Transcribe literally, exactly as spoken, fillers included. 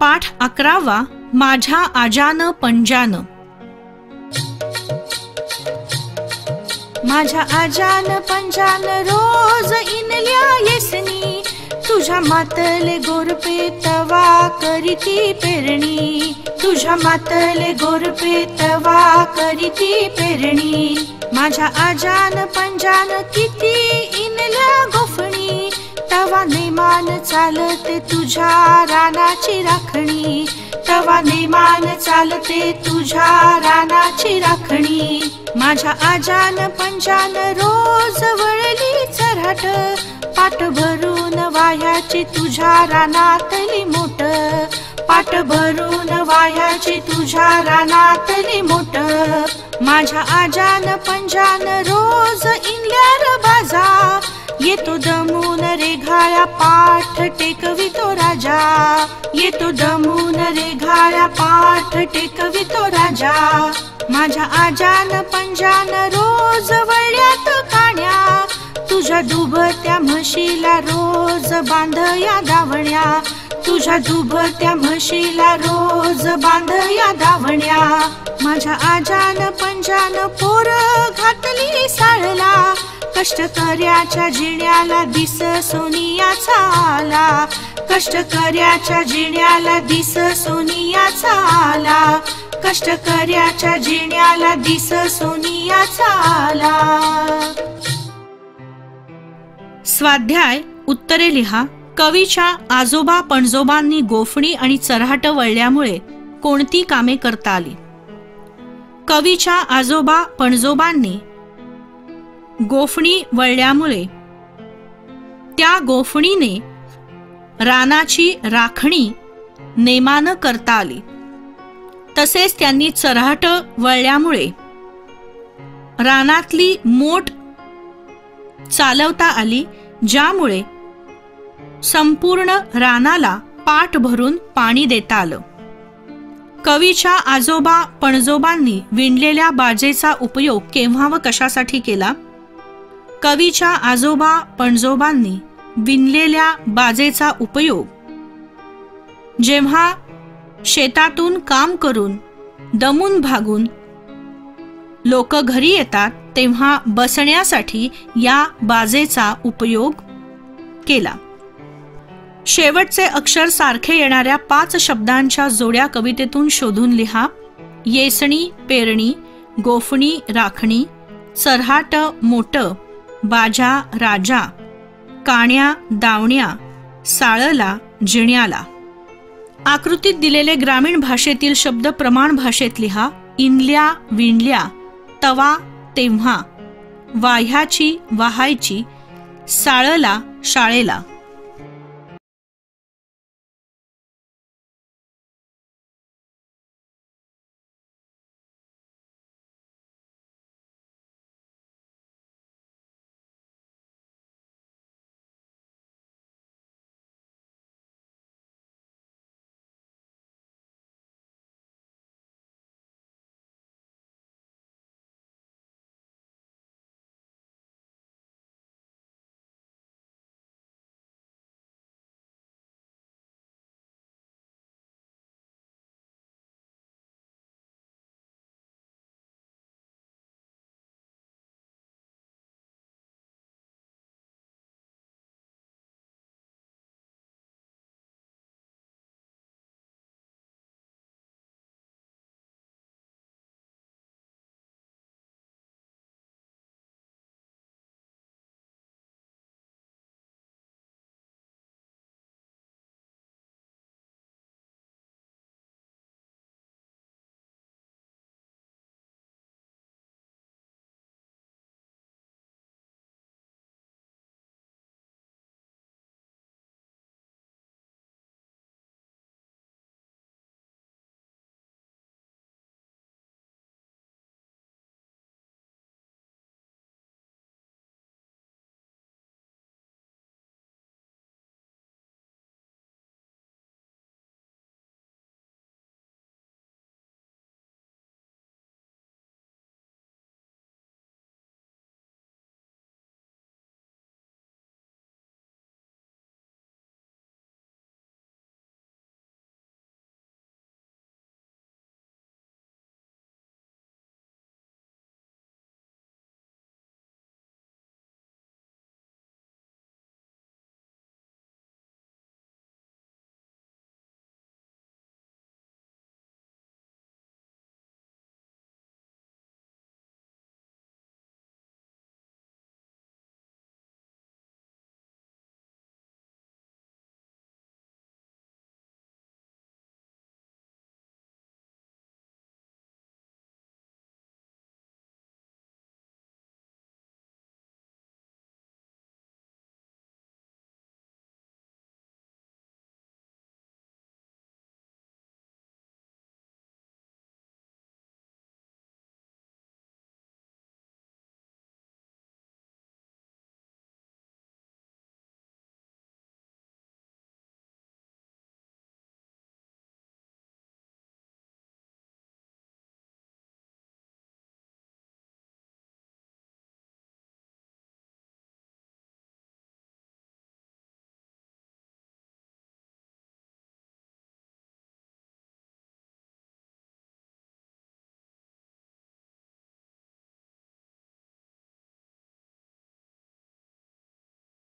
पाठ अकरावा माझ्या आज्यानं पंज्यानं। माझ्या आज्यानं पंज्यानं रोज इनल्या येसनी, तुझ्या मातले गोरपे तवा करीती पेरणी, तुझ्या मातले गोरपे तवा करीती पेरणी। माझ्या आज्यानं पंज्यानं किती इनल्या गोफणी, तवा नेमान चालते तुझ्या रानाची राखणी, तवा नेमान चालते तुझ्या रानाची राखणी। माझ्या आज्यानं पंज्यानं रोज वळली चराट, पाट भरून वाह्याची तुझ्या रानातली मोट, पाट भरून वाह्याची तुझ्या रानातली मोट। माझ्या आज्यानं पंज्यानं रोज इंगल्यार बाजा, येतो दमून रेघाळ्या पाठ टेकवितो राजा, येतो दमून रेघाळ्या पाठ टेकवितो राजा। माझ्या आज्यानं पंज्यानं रोज वळ्यात काण्या, तुझ्या दुभत्या म्हशीला रोज बांधया दावण्या, तुझ्या दुभत्या म्हशीला रोज बांधया दावण्या। माझ्या आज्यानं पंज्यानं पोरं घातली साळला, कष्टकऱ्याच्या जिण्याला दिस सोनियाचा आला, कष्टकऱ्याच्या जिण्याला दिस सोनियाचा आला, कष्टकऱ्याच्या जिण्याला दिस सोनियाचा आला। स्वाध्याय उत्तरे लिहा। कवीच्या आजोबा पणजोबांनी गोफणी आणि चराहट वळल्यामुळे कोणती कामे करता आली? कवीच्या आजोबा पणजोबांनी गोफणी वळल्यामुळे त्या गोफणीने रानाची राखणी नेमानं करता आली, तसेच त्यांनी चराहट वळल्यामुळे रानातली मोट चालवता आली, ज्यामुळे संपूर्ण रानाला पाठ भरून पाणी देता आलं। कवीच्या आजोबा पणजोबांनी विणलेल्या बाजेचा उपयोग केव्हा व कशासाठी केला? कवीच्या आजोबा पणजोबांनी विणलेल्या बाजेचा उपयोग जेव्हा शेतातून काम करून दमून भागून लोक घरी येतात तेव्हा बसण्यासाठी या बाजेचा उपयोग केला। शेवटचे अक्षर सारखे येणाऱ्या पाच शब्दांच्या जोड्या कवितेतून शोधून लिहा। येसणी पेरणी, गोफणी राखणी, चरहाट मोट, बाजा राजा, काण्या दावण्या, साळला जिण्याला। आकृतीत दिलेले ग्रामीण भाषेतील शब्द प्रमाण भाषेत लिहा। इनल्या विणल्या, तवा तेव्हा, वाह्याची वाहायची, साळला शाळेला।